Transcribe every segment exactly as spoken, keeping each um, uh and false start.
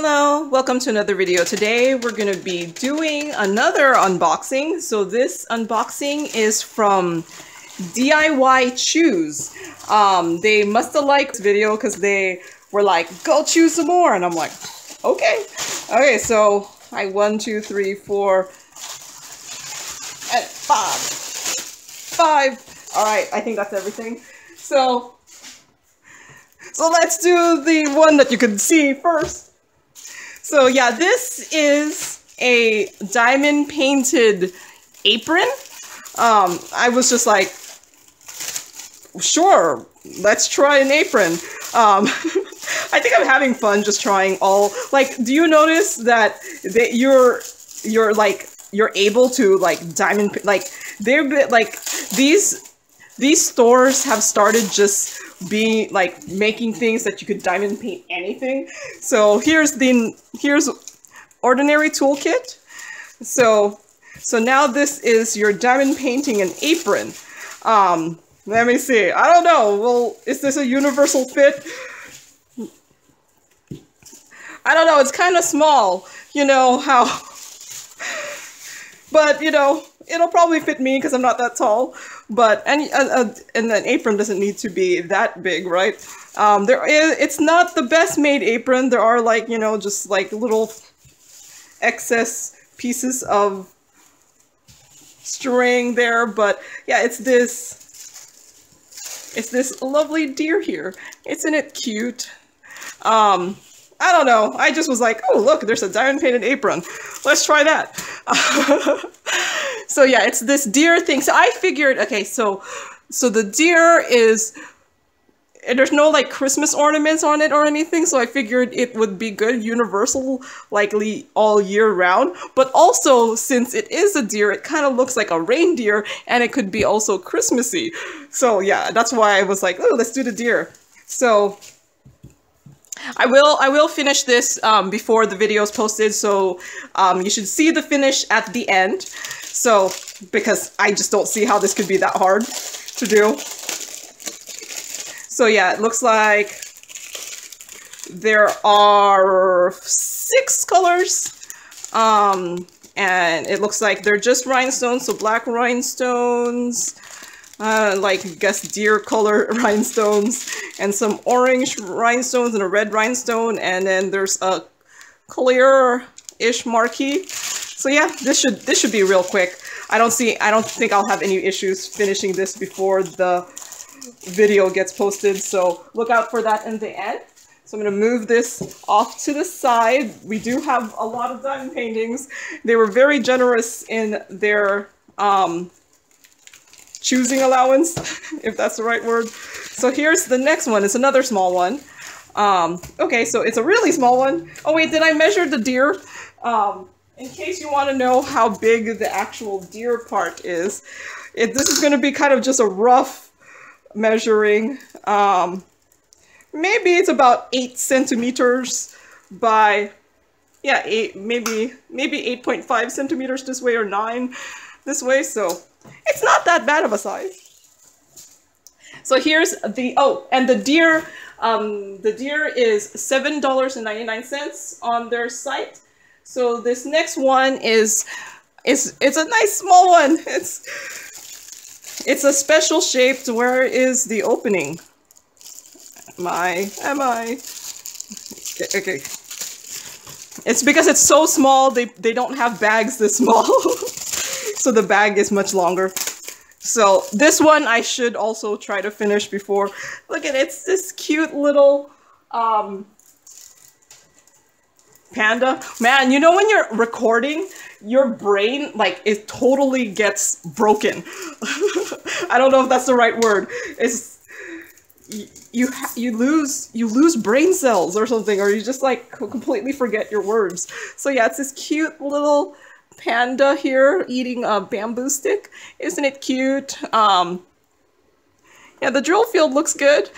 Hello, welcome to another video. Today we're going to be doing another unboxing. So this unboxing is from D I Y Choose. Um, they must have liked this video because they were like, go choose some more. And I'm like, okay. Okay, so I one, two, three, four, and five. Five. All right, I think that's everything. So, so let's do the one that you can see first. So yeah, this is a diamond painted apron. Um, I was just like, sure, let's try an apron. Um, I think I'm having fun just trying all, like, do you notice that, that you're, you're like, you're able to like diamond, like they're bit like these, these stores have started just being like making things that you could diamond paint anything. So here's the here's ordinary toolkit. So so now this is your diamond painting an apron. Um, let me see. I don't know. Well, is this a universal fit? I don't know. It's kind of small. You know how. But you know, it'll probably fit me because I'm not that tall. But and, uh, and an apron doesn't need to be that big, right? Um, there is, it's not the best made apron. There are like, you know, just like little excess pieces of string there. But yeah, it's this. It's this lovely deer here. Isn't it cute? Um, I don't know. I just was like, oh look, there's a diamond painted apron. Let's try that. So yeah, it's this deer thing. So I figured, okay, so so the deer is, there's no like Christmas ornaments on it or anything. So I figured it would be good, universal, likely all year round. But also since it is a deer, it kind of looks like a reindeer and it could be also Christmassy. So yeah, that's why I was like, oh, let's do the deer. So I will I will finish this um, before the video is posted, so um, you should see the finish at the end. So, because I just don't see how this could be that hard to do. So yeah, it looks like there are six colors. Um, and it looks like they're just rhinestones, so black rhinestones. Uh, like, I guess, deer color rhinestones, and some orange rhinestones, and a red rhinestone, and then there's a clear-ish marquee. So yeah, this should this should be real quick. I don't see, I don't think I'll have any issues finishing this before the video gets posted, so look out for that in the end. So I'm going to move this off to the side. We do have a lot of diamond paintings. They were very generous in their, um... choosing allowance, if that's the right word. So here's the next one. It's another small one. Um, okay, so it's a really small one. Oh wait, did I measure the deer? Um, in case you want to know how big the actual deer part is, it, this is going to be kind of just a rough measuring. Um, maybe it's about eight centimeters by, yeah, eight, maybe maybe eight point five centimeters this way or nine this way. So it's not that bad of a size. So here's the, oh, and the deer, um, the deer is seven dollars and ninety-nine cents on their site. So this next one is, is, it's a nice small one. It's, it's a special shaped, where is the opening? Am I, am I? Okay, okay. It's because it's so small, they, they don't have bags this small. So the bag is much longer. So this one I should also try to finish before. Look at it, it's this cute little um, panda. Man, you know when you're recording, your brain, like, it totally gets broken. I don't know if that's the right word. It's you you lose you lose brain cells or something, or you just like completely forget your words. So yeah, it's this cute little panda here eating a bamboo stick. Isn't it cute? Um, yeah, the drill field looks good.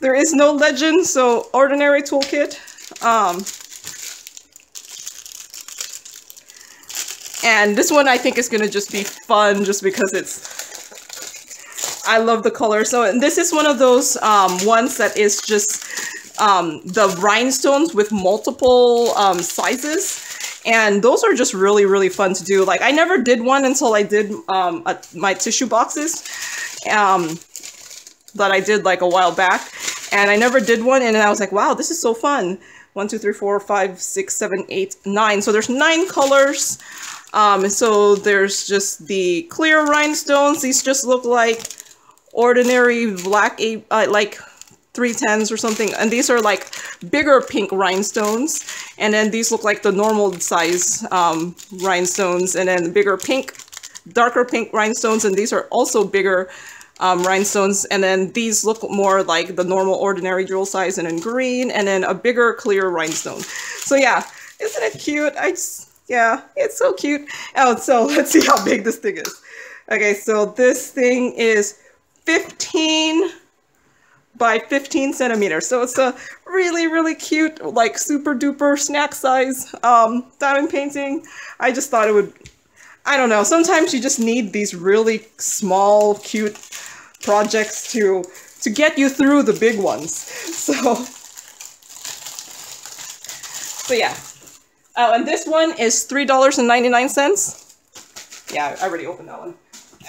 There is no legend, so ordinary toolkit. Um, and this one I think is going to just be fun just because it's, I love the color. So and this is one of those um, ones that is just um, the rhinestones with multiple um, sizes. And those are just really, really fun to do. Like, I never did one until I did um, a, my tissue boxes um, that I did like a while back. And I never did one, and then I was like, wow, this is so fun. One, two, three, four, five, six, seven, eight, nine. So there's nine colors. Um, so there's just the clear rhinestones. These just look like ordinary black, uh, like three tens or something. And these are like bigger pink rhinestones. And then these look like the normal size um, rhinestones. And then bigger pink, darker pink rhinestones. And these are also bigger um, rhinestones. And then these look more like the normal ordinary jewel size, and in green. And then a bigger clear rhinestone. So yeah, isn't it cute? I just, yeah, it's so cute. Oh, so let's see how big this thing is. Okay, so this thing is fifteen by fifteen centimeters. So it's a really, really cute, like super duper snack size um, diamond painting. I just thought it would, I don't know, sometimes you just need these really small, cute projects to, to get you through the big ones. So, so yeah. Oh, and this one is three ninety-nine. Yeah, I already opened that one.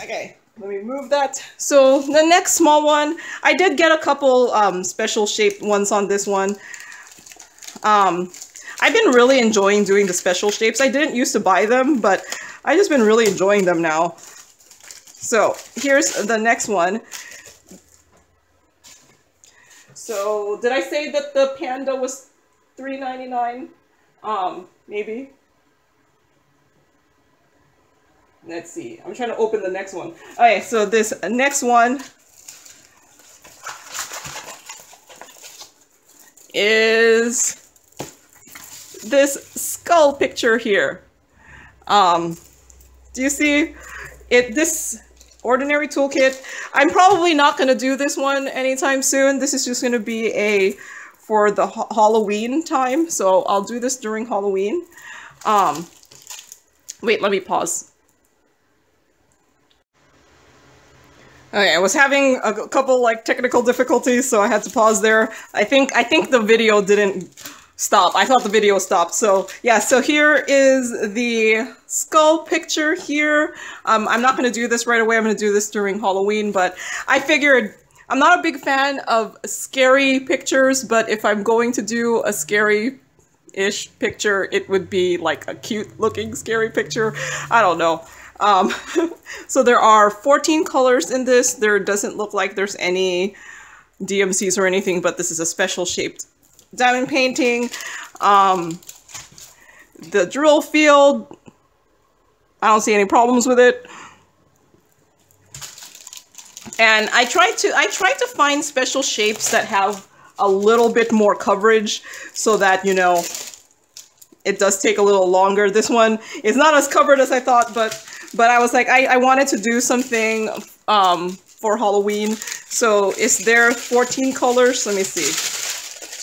Okay, let me move that. So the next small one, I did get a couple um, special shaped ones on this one. Um, I've been really enjoying doing the special shapes. I didn't used to buy them, but I've just been really enjoying them now. So here's the next one. So did I say that the panda was three ninety-nine? Um, maybe. Let's see. I'm trying to open the next one. Okay, so this next one is this skull picture here. Um, do you see it? This ordinary toolkit. I'm probably not going to do this one anytime soon. This is just going to be a for the ha Halloween time, so I'll do this during Halloween. Um, wait, let me pause. Okay, I was having a couple like technical difficulties, so I had to pause there. I think I think the video didn't stop. I thought the video stopped. So yeah, so here is the skull picture here. Um, I'm not going to do this right away. I'm going to do this during Halloween, but I figured. I'm not a big fan of scary pictures, but if I'm going to do a scary-ish picture, it would be like a cute-looking scary picture. I don't know. Um, so there are fourteen colors in this. There doesn't look like there's any D M Cs or anything, but this is a special-shaped diamond painting. Um, the drill field, I don't see any problems with it. And I tried to I tried to find special shapes that have a little bit more coverage so that, you know, it does take a little longer. This one is not as covered as I thought, but but I was like, I, I wanted to do something um, for Halloween. So is there fourteen colors? Let me see.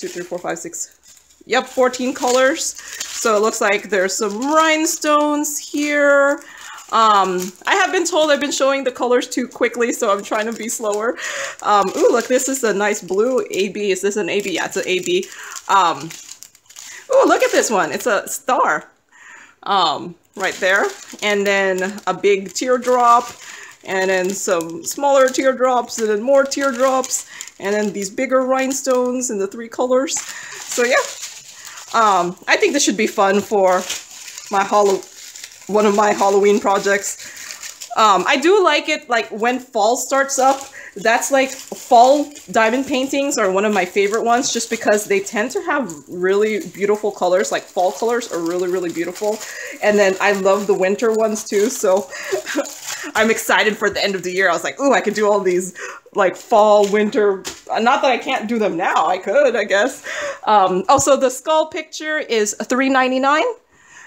Two, three, four, five, six. Yep, fourteen colors. So it looks like there's some rhinestones here. Um, I have been told I've been showing the colors too quickly, so I'm trying to be slower. Um, ooh, look, this is a nice blue A B. Is this an A B? Yeah, it's an A B. Um, ooh, look at this one. It's a star um, right there. And then a big teardrop, and then some smaller teardrops, and then more teardrops, and then these bigger rhinestones in the three colors. So yeah, um, I think this should be fun for my Halloween. One of my Halloween projects. Um, I do like it, like when fall starts up, that's like fall diamond paintings are one of my favorite ones just because they tend to have really beautiful colors, like fall colors are really, really beautiful. And then I love the winter ones too. So I'm excited for the end of the year. I was like, ooh, I could do all these like fall, winter, not that I can't do them now. I could, I guess. Um, oh, so the skull picture is three ninety-nine.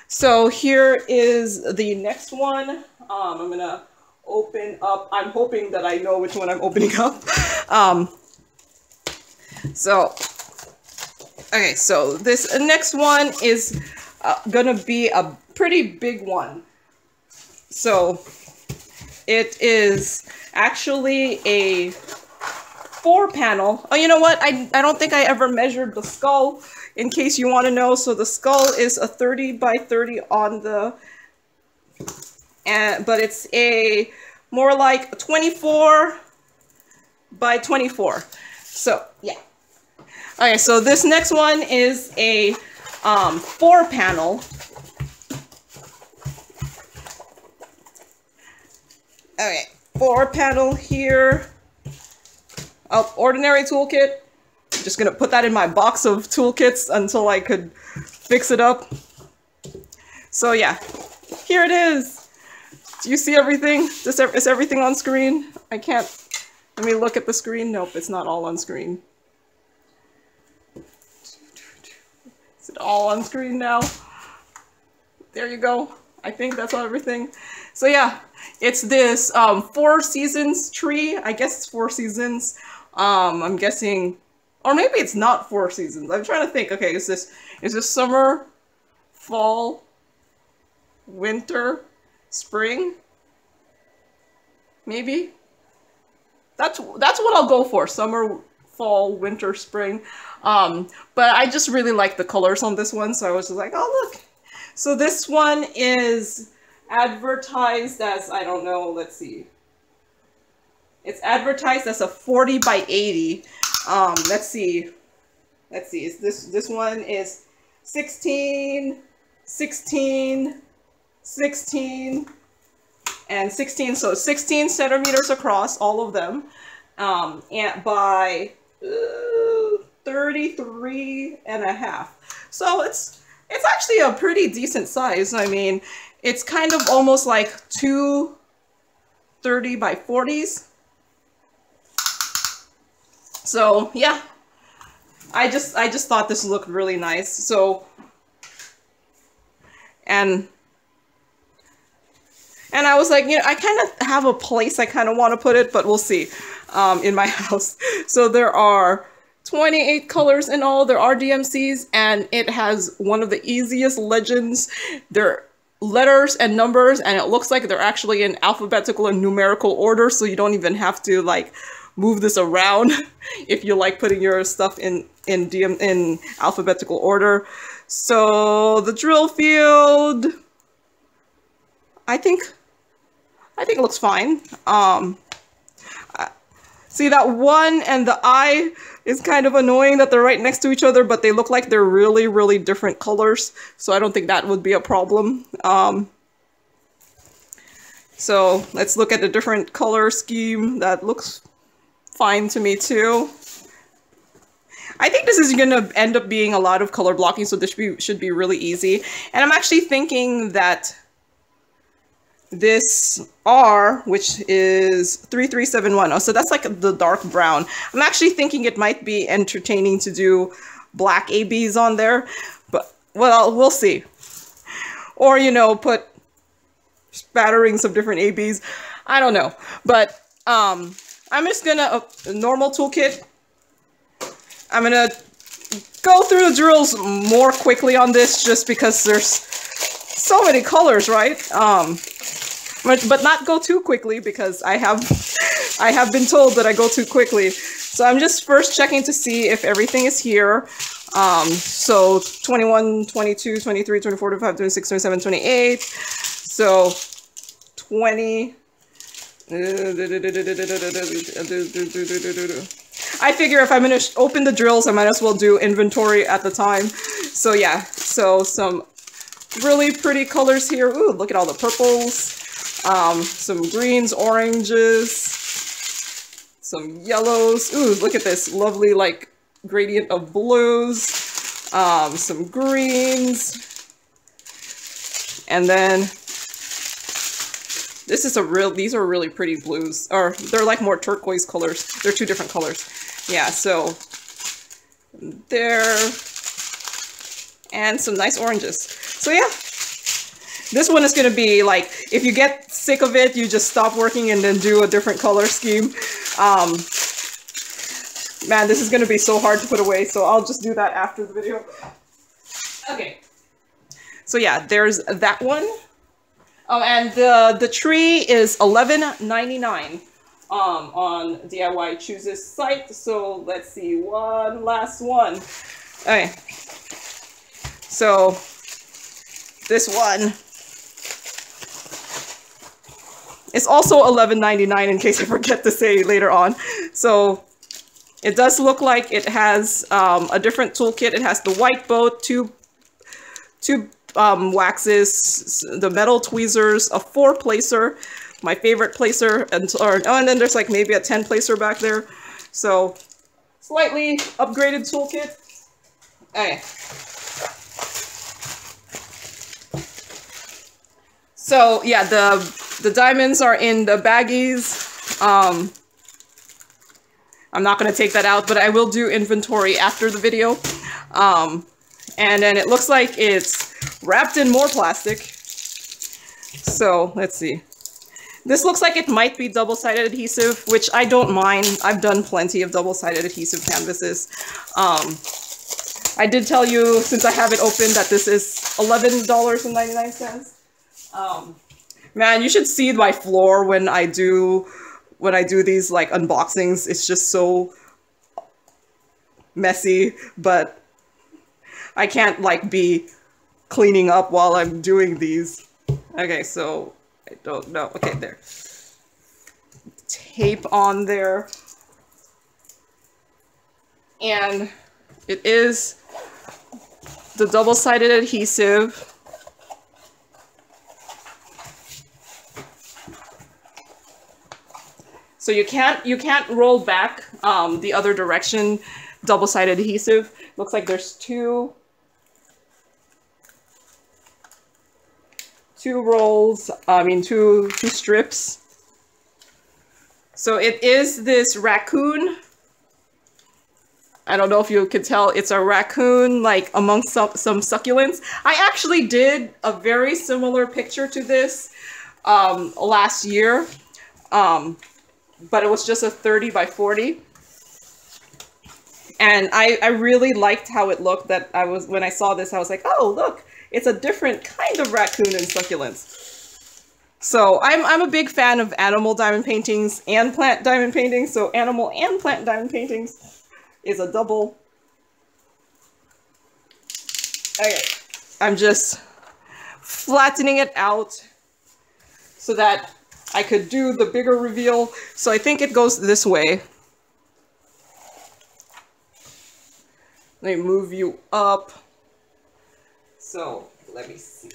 So here is the next one. Um, I'm going to open up. I'm hoping that I know which one I'm opening up. Um, so, okay, so this next one is uh, going to be a pretty big one. So it is actually a four panel. Oh, you know what? I, I don't think I ever measured the skull, in case you want to know. So the skull is a thirty by thirty on the, and, but it's a more like a twenty-four by twenty-four. So yeah. All right, so this next one is a um, four panel. Okay, four panel here. Oh, ordinary toolkit. I'm just gonna put that in my box of toolkits until I could fix it up. So yeah, here it is. Do you see everything? Just, is everything on screen? I can't, let me look at the screen. Nope, it's not all on screen. Is it all on screen now? There you go. I think that's all everything. So yeah, it's this um, four seasons tree. I guess it's four seasons. Um, I'm guessing, or maybe it's not four seasons. I'm trying to think. Okay, is this is this summer, fall, winter, spring? Maybe. That's that's what I'll go for. Summer, fall, winter, spring. Um, but I just really like the colors on this one, so I was just like, oh look. So this one is advertised as, I don't know, let's see. It's advertised as a forty by eighty. Um, let's see. Let's see. Is this this one is sixteen, sixteen, sixteen, and sixteen. So sixteen centimeters across, all of them, um, and by uh, thirty-three and a half. So it's It's actually a pretty decent size. I mean, it's kind of almost like two thirty by forties. So yeah, I just, I just thought this looked really nice. So, and, and I was like, you know, I kind of have a place I kind of want to put it, but we'll see, um, in my house. So there are twenty-eight colors in all. There are D M Cs, and it has one of the easiest legends. They're letters and numbers, and it looks like they're actually in alphabetical and numerical order, so you don't even have to like move this around if you like putting your stuff in in D M in alphabetical order. So the drill field, I think, I think it looks fine. Um, see that one and the eye. It's kind of annoying that they're right next to each other, but they look like they're really, really different colors. So I don't think that would be a problem. Um, so let's look at the different color scheme. That looks fine to me too. I think this is going to end up being a lot of color blocking, so this should be, should be really easy. And I'm actually thinking that this R, which is three three seven one oh, so that's like the dark brown. I'm actually thinking it might be entertaining to do black A Bs on there, but well, we'll see. Or, you know, put spatterings of different A Bs. I don't know, but um, I'm just gonna uh, normal toolkit. I'm gonna go through the drills more quickly on this, just because there's so many colors, right? Um, But not go too quickly, because I have I have been told that I go too quickly. So I'm just first checking to see if everything is here. Um, so twenty-one, twenty-two, twenty-three, twenty-four, twenty-five, twenty-six, twenty-seven, twenty-eight. So twenty. I figure if I'm going to open the drills, I might as well do inventory at the time. So yeah, so some really pretty colors here. Ooh, look at all the purples. Um, some greens, oranges, some yellows. Ooh, look at this lovely, like, gradient of blues, um, some greens. And then this is a real, these are really pretty blues, or they're like more turquoise colors. They're two different colors. Yeah, so there, and some nice oranges. So yeah. This one is going to be like, if you get sick of it, you just stop working and then do a different color scheme. Um, man, this is going to be so hard to put away, so I'll just do that after the video. Okay. So yeah, there's that one. Oh, and the, the tree is eleven ninety-nine. um, on D I Y Choose's site. So let's see, one last one. Okay. So this one is also eleven ninety-nine in case I forget to say later on. So it does look like it has um, a different toolkit. It has the white boat, two, two um, waxes, the metal tweezers, a four placer, my favorite placer, and, or, oh, and then there's like maybe a ten placer back there. So slightly upgraded toolkit. Okay. So yeah, the, the diamonds are in the baggies. Um, I'm not going to take that out, but I will do inventory after the video. Um, and then it looks like it's wrapped in more plastic. So let's see. This looks like it might be double-sided adhesive, which I don't mind. I've done plenty of double-sided adhesive canvases. Um, I did tell you, since I have it open, that this is eleven ninety-nine. Um, man, you should see my floor when I do... when I do these like unboxings. It's just so messy, but I can't like be cleaning up while I'm doing these. Okay, so I don't know. Okay, there. Tape on there. And it is the double-sided adhesive. So you can't, you can't roll back um, the other direction, double-sided adhesive. Looks like there's two, two rolls, I mean, two, two strips. So it is this raccoon. I don't know if you could tell, it's a raccoon, like amongst some, some succulents. I actually did a very similar picture to this um, last year. Um, but it was just a thirty by forty. And I, I really liked how it looked. That I was, when I saw this, I was like, oh, look, it's a different kind of raccoon and succulents. So I'm, I'm a big fan of animal diamond paintings and plant diamond paintings. So animal and plant diamond paintings is a double. Okay, I'm just flattening it out so that I could do the bigger reveal. So I think it goes this way. Let me move you up. So let me see.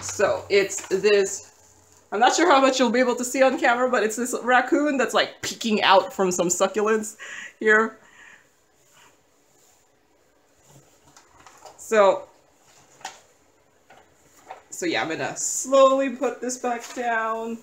So it's this, I'm not sure how much you'll be able to see on camera, but it's this raccoon that's like peeking out from some succulents here. So, So yeah, I'm gonna slowly put this back down.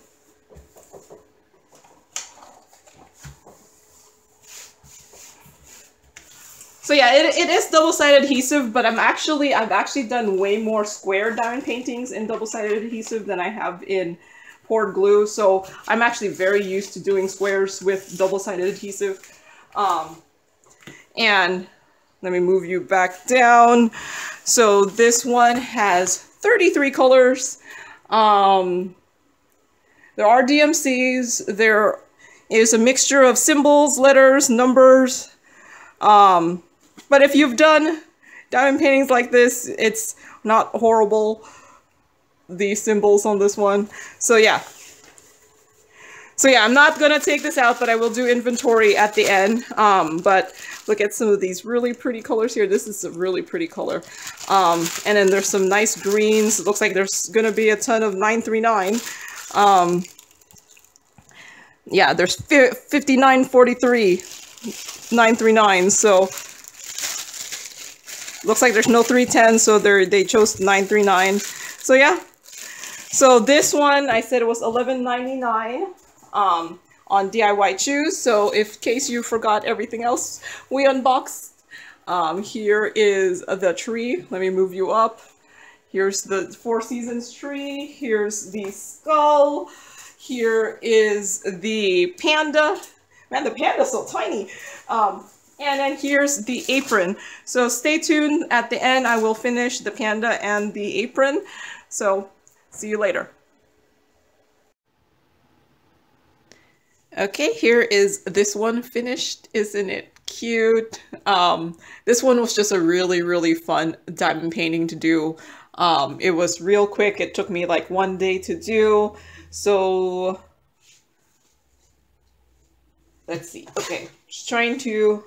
So yeah, it, it is double-sided adhesive, but I'm actually, I've actually done way more square diamond paintings in double-sided adhesive than I have in poured glue. So I'm actually very used to doing squares with double-sided adhesive. Um, and let me move you back down. So this one has thirty-three colors. Um, there are D M Cs. There is a mixture of symbols, letters, numbers. Um, but if you've done diamond paintings like this, it's not horrible, the symbols on this one. So yeah. So yeah, I'm not gonna take this out, but I will do inventory at the end. Um, but look at some of these really pretty colors here. This is a really pretty color. Um, and then there's some nice greens. It looks like there's gonna be a ton of nine three nine. Um, yeah, there's fifty-nine forty-three, nine three nine. So looks like there's no three ten, so they they chose nine three nine. So yeah. So this one, I said it was eleven ninety-nine. Um, on D I Y Choose. So if in case you forgot everything else we unboxed, um, here is the tree. Let me move you up. Here's the Four Seasons tree. Here's the skull. Here is the panda. Man, the panda's so tiny. Um, and then here's the apron. So stay tuned. At the end, I will finish the panda and the apron. So see you later. Okay, here is this one finished. Isn't it cute? Um, this one was just a really, really fun diamond painting to do. Um, it was real quick. It took me like one day to do. So let's see. Okay, just trying to...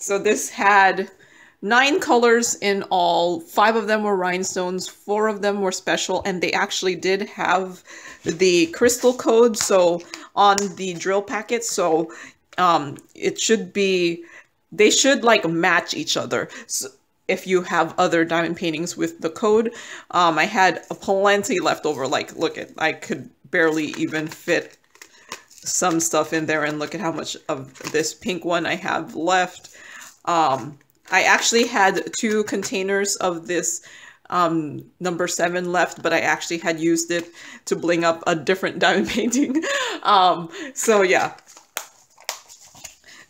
So this had nine colors in all. Five of them were rhinestones, four of them were special, and they actually did have the crystal code, so on the drill packet, so um, it should be, they should like match each other. So if you have other diamond paintings with the code, um, I had plenty left over. Like, look at, I could barely even fit some stuff in there, and look at how much of this pink one I have left. Um, I actually had two containers of this um, number seven left, but I actually had used it to bling up a different diamond painting. um, so yeah.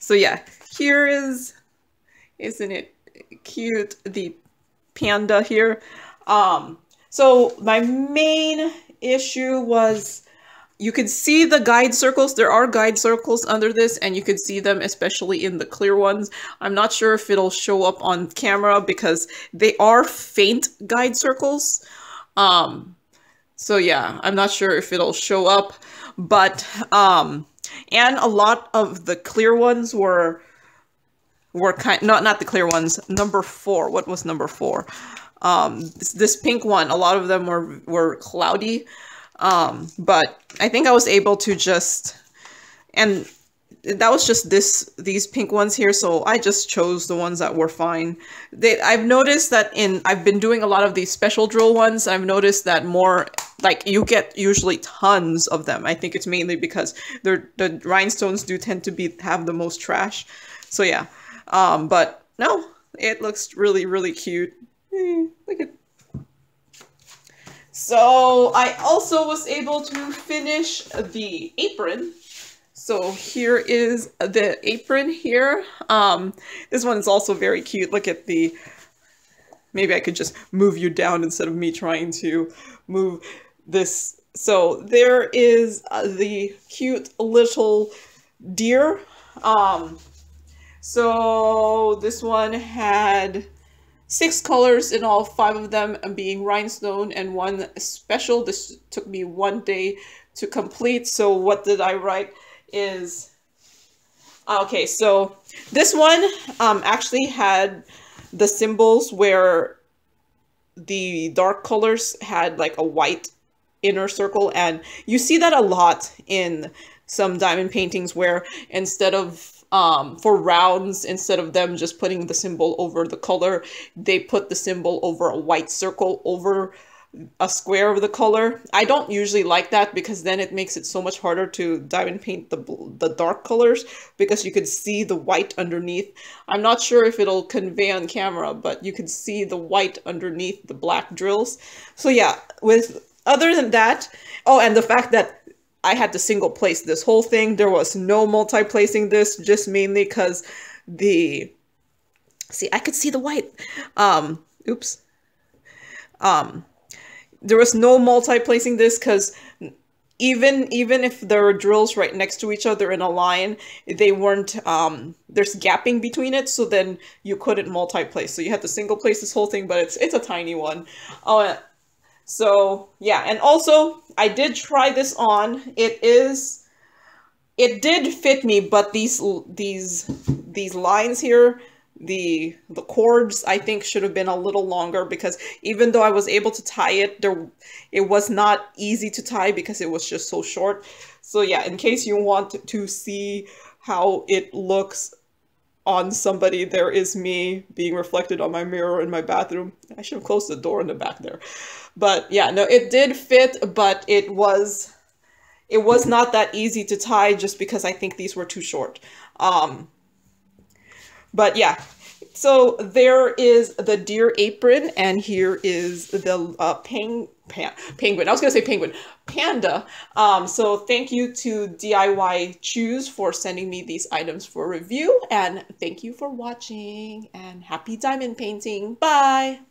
So yeah, here is, isn't it cute, the panda here. Um, so my main issue was, you can see the guide circles. There are guide circles under this, and you can see them, especially in the clear ones. I'm not sure if it'll show up on camera because they are faint guide circles. Um, so yeah, I'm not sure if it'll show up, but, um, and a lot of the clear ones were, were kind, not, not the clear ones, number four. What was number four? Um, this, this pink one, a lot of them were, were cloudy. Um, but I think I was able to just, and that was just this, these pink ones here. So I just chose the ones that were fine. They, I've noticed that in, I've been doing a lot of these special drill ones. I've noticed that more, like you get usually tons of them. I think it's mainly because they're, the rhinestones do tend to be, have the most trash. So yeah. Um, but no, it looks really, really cute. Mm, look at. So I also was able to finish the apron. So here is the apron here. Um, this one is also very cute. Look at the, maybe I could just move you down instead of me trying to move this. So there is the cute little deer. Um, so this one had six colors in all, five of them being rhinestone and one special. This took me one day to complete. So what did I write is, okay, so this one um, actually had the symbols where the dark colors had like a white inner circle. And you see that a lot in some diamond paintings where instead of Um, for rounds, instead of them just putting the symbol over the color, they put the symbol over a white circle over a square of the color. I don't usually like that because then it makes it so much harder to diamond paint the, the dark colors because you could see the white underneath. I'm not sure if it'll convey on camera, but you could see the white underneath the black drills. So yeah, with other than that, oh, and the fact that I had to single place this whole thing. There was no multi-placing this, just mainly because the, see, I could see the white. Um, oops. Um, there was no multi-placing this because even, even if there were drills right next to each other in a line, they weren't, um, there's gapping between it. So then you couldn't multi-place. So you had to single place this whole thing, but it's, it's a tiny one. Uh, So yeah, and also I did try this on. It is, it did fit me, but these these these lines here, the the cords I think should have been a little longer because even though I was able to tie it, there it was not easy to tie because it was just so short. So yeah, in case you want to see how it looks on somebody, there is me being reflected on my mirror in my bathroom. I should have closed the door in the back there. But yeah, no, it did fit, but it was, it was not that easy to tie just because I think these were too short. Um, but yeah, so there is the deer apron, and here is the uh, pang, pan, penguin. I was gonna say penguin, panda. Um, so thank you to D I Y Choose for sending me these items for review, and thank you for watching, and happy diamond painting. Bye.